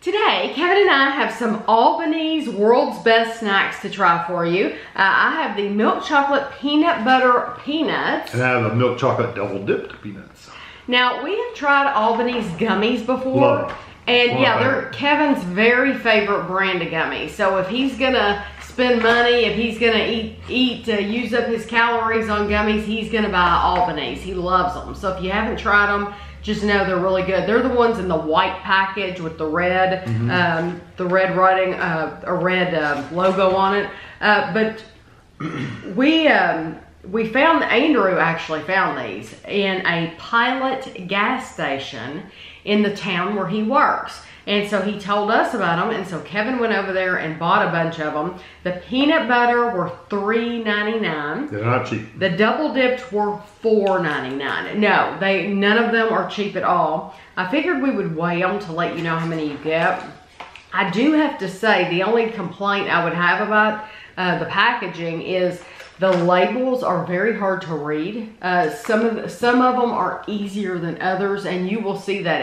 Today, Kevin and I have some Albanese World's Best Snacks to try for you. I have the milk chocolate peanut butter peanuts. And I have the milk chocolate double dipped peanuts. Now, we have tried Albanese gummies before. Love it. And yeah, they're Kevin's very favorite brand of gummies. So if he's gonna spend money, if he's gonna use up his calories on gummies, he's gonna buy Albanese. He loves them. So if you haven't tried them, just know they're really good. They're the ones in the white package with the red, logo on it. But we found, Andrew actually found these in a Pilot gas station in the town where he works. And so he told us about them, and so Kevin went over there and bought a bunch of them. The peanut butter were $3.99. They're not cheap. The double dipped were $4.99. No, none of them are cheap at all. I figured we would weigh them to let you know how many you get. I do have to say, the only complaint I would have about the packaging is the labels are very hard to read. Some of them are easier than others, and you will see that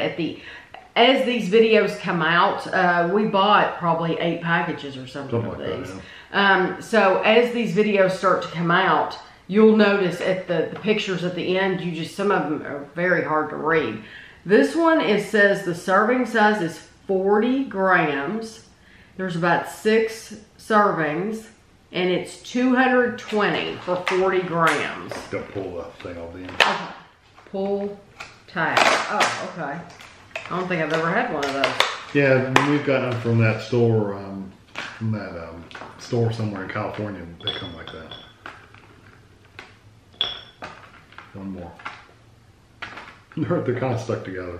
as these videos come out. We bought probably 8 packages or something of these. That, yeah. So as these videos start to come out, you'll notice at the pictures at the end, some of them are very hard to read. This one, it says the serving size is 40 grams. There's about 6 servings, and it's 220 for 40 grams. Don't pull that thing off the end. Okay. Pull tab. Oh, okay. I don't think I've ever had one of those. Yeah, we've gotten them from that store, somewhere in California. They come like that. One more. They're kind of stuck together.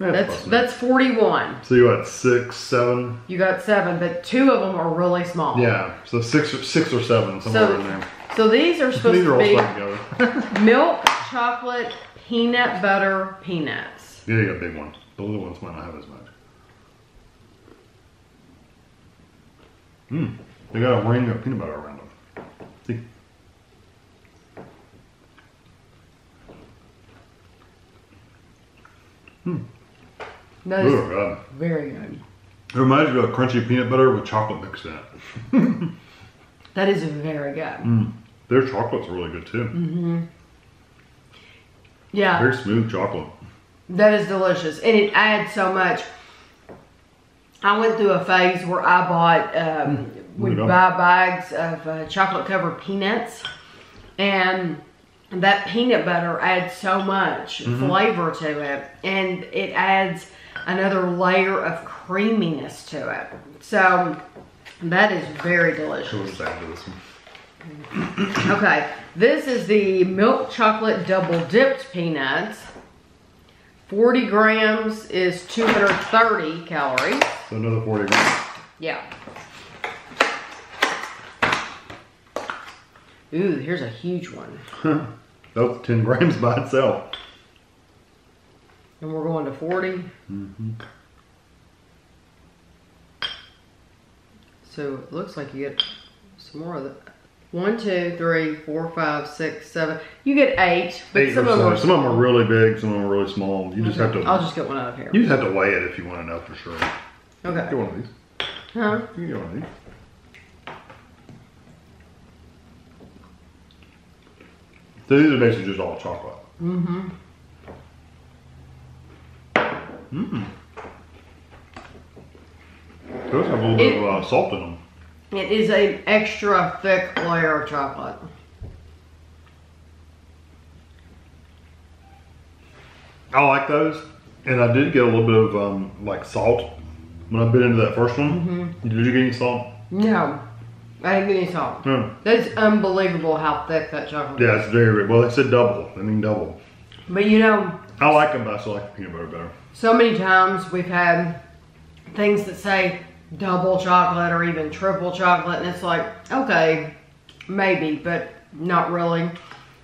That's 41. So you got 6, 7. You got 7, but 2 of them are really small. Yeah, so 6 or 7 somewhere in there. So these are supposed to be milk chocolate peanut butter peanuts. Yeah, you got a big one. The little ones might not have as much. Mmm. They got a ring of peanut butter around them. See? Mmm. Those are good. Very good. It reminds me of crunchy peanut butter with chocolate mixed in it. That is very good. Mm. Their chocolate's really good too. Mm-hmm. Yeah. Very smooth chocolate. That is delicious, and it adds so much. I went through a phase where I bought, we'd buy bags of chocolate covered peanuts, and that peanut butter adds so much flavor to it, and it adds another layer of creaminess to it. So that is very delicious. We'll just add to this one. Okay, this is the milk chocolate double dipped peanuts. 40 grams is 230 calories. So another 40 grams. Yeah. Ooh, here's a huge one. That's 10 grams by itself. And we're going to 40. Mm-hmm. So it looks like you get some more of that. 1, 2, 3, 4, 5, 6, 7. You get 8. But 8 some of them are really big, some of them are really small. You just have to. I'll just get one out of here. You just have to weigh it if you want to know for sure. Okay. Get one of these. Huh? You can get one of these. So these are basically just all chocolate. Mm-hmm. Mm-mm. Those have a little bit of salt in them. It is an extra thick layer of chocolate. I like those, and I did get a little bit of like salt when I bit into that first one. Mm-hmm. Did you get any salt? No, I didn't get any salt. Yeah. That's unbelievable how thick that chocolate is. Yeah, it's very well. It's a double. I mean double. But you know, I like them, but I still like the peanut butter better. So many times we've had things that say double chocolate or even triple chocolate, and it's like, okay, maybe, but not really.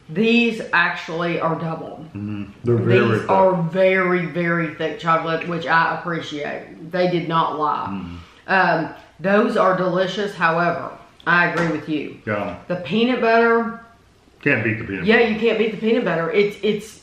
These actually are double. Mm-hmm. They're very thick. Are very, very thick chocolate, which I appreciate. They did not lie. Mm-hmm. Those are delicious. However, I agree with you. Yeah. The peanut butter. Can't beat the peanut butter. Yeah, you can't beat the peanut butter. It's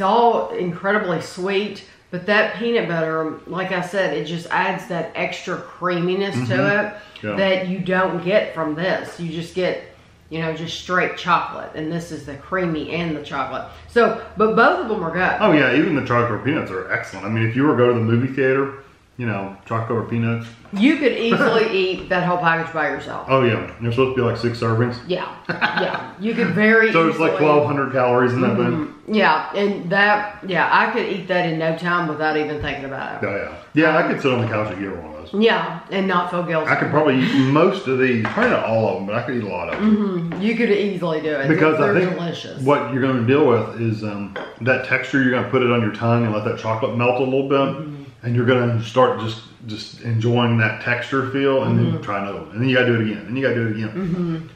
all incredibly sweet. But that peanut butter, like I said, it just adds that extra creaminess to it that you don't get from this. You just get, you know, just straight chocolate. And this is the creamy and the chocolate. So, but both of them are good. Oh yeah, even the chocolate peanuts are excellent. I mean, if you were to go to the movie theater, you know, chocolate or peanuts, you could easily eat that whole package by yourself. Oh yeah, they're supposed to be like 6 servings. Yeah, yeah, you could very. So it's like 1,200 calories in that thing. Yeah, and that, yeah, I could eat that in no time without even thinking about it. Oh yeah, yeah, I could sit on the couch and get one of those. Yeah, and not feel guilty. I could probably eat most of these, probably not all of them, but I could eat a lot of them. You could easily do it because they're delicious. What you're going to deal with is that texture. You're going to put it on your tongue and let that chocolate melt a little bit. And you're gonna start just enjoying that texture feel, and then try another one, and then you gotta do it again, and you gotta do it again.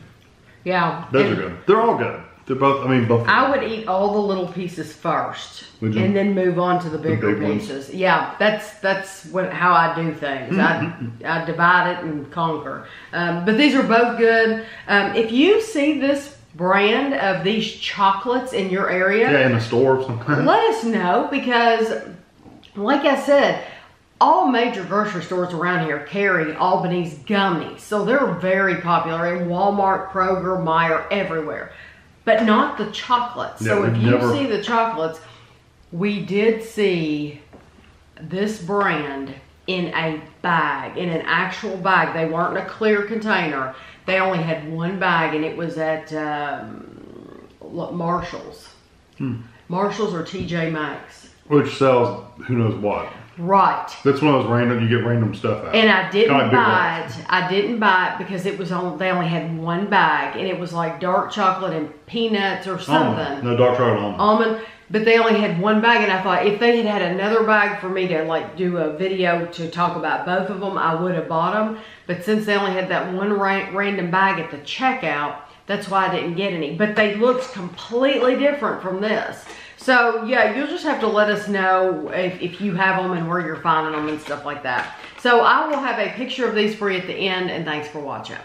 Yeah, those are good. They're all good. They're both. I mean, both. I would eat all the little pieces first, and then move on to the bigger pieces. Yeah, that's how I do things. I divide it and conquer. But these are both good. If you see this brand of these chocolates in your area, yeah, in a store or something, let us know, because, like I said, all major grocery stores around here carry Albanese gummies. So they're very popular in Walmart, Kroger, Meyer, everywhere. But not the chocolates. Yeah, so if you see the chocolates, we did see this brand in a bag, in an actual bag. They weren't in a clear container. They only had one bag, and it was at Marshall's. Marshall's or TJ Maxx. Which sells who knows what. Right. That's one of those random, you get random stuff out. And I didn't buy it. I didn't buy it because it was on, they only had one bag, and it was like dark chocolate and peanuts or something. Almond. No, dark chocolate almond. Almond. But they only had one bag, and I thought if they had had another bag for me to like do a video to talk about both of them, I would have bought them. But since they only had that one random bag at the checkout, that's why I didn't get any. But they looked completely different from this. So, yeah, you'll just have to let us know if you have them and where you're finding them and stuff like that. So, I will have a picture of these for you at the end, and thanks for watching.